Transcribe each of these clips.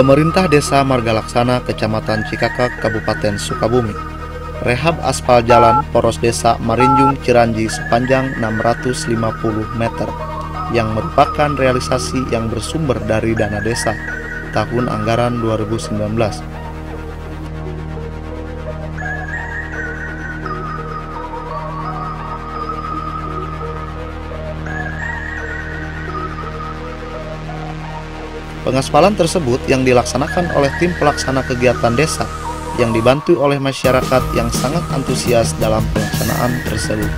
Pemerintah Desa Margalaksana, Kecamatan Cikakak, Kabupaten Sukabumi, rehab aspal jalan poros desa Marinjung Ciranji sepanjang 650 meter yang merupakan realisasi yang bersumber dari dana desa tahun anggaran 2019. Pengaspalan tersebut yang dilaksanakan oleh tim pelaksana kegiatan desa yang dibantu oleh masyarakat yang sangat antusias dalam pelaksanaan tersebut.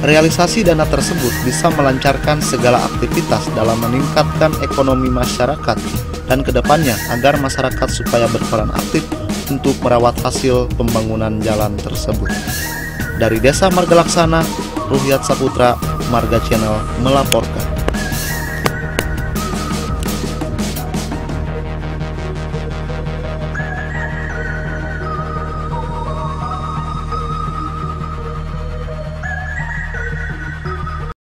Realisasi dana tersebut bisa melancarkan segala aktivitas dalam meningkatkan ekonomi masyarakat dan kedepannya agar masyarakat supaya berperan aktif untuk merawat hasil pembangunan jalan tersebut. Dari Desa Margalaksana, Ruhiat Saputra, MARGA Channel melaporkan.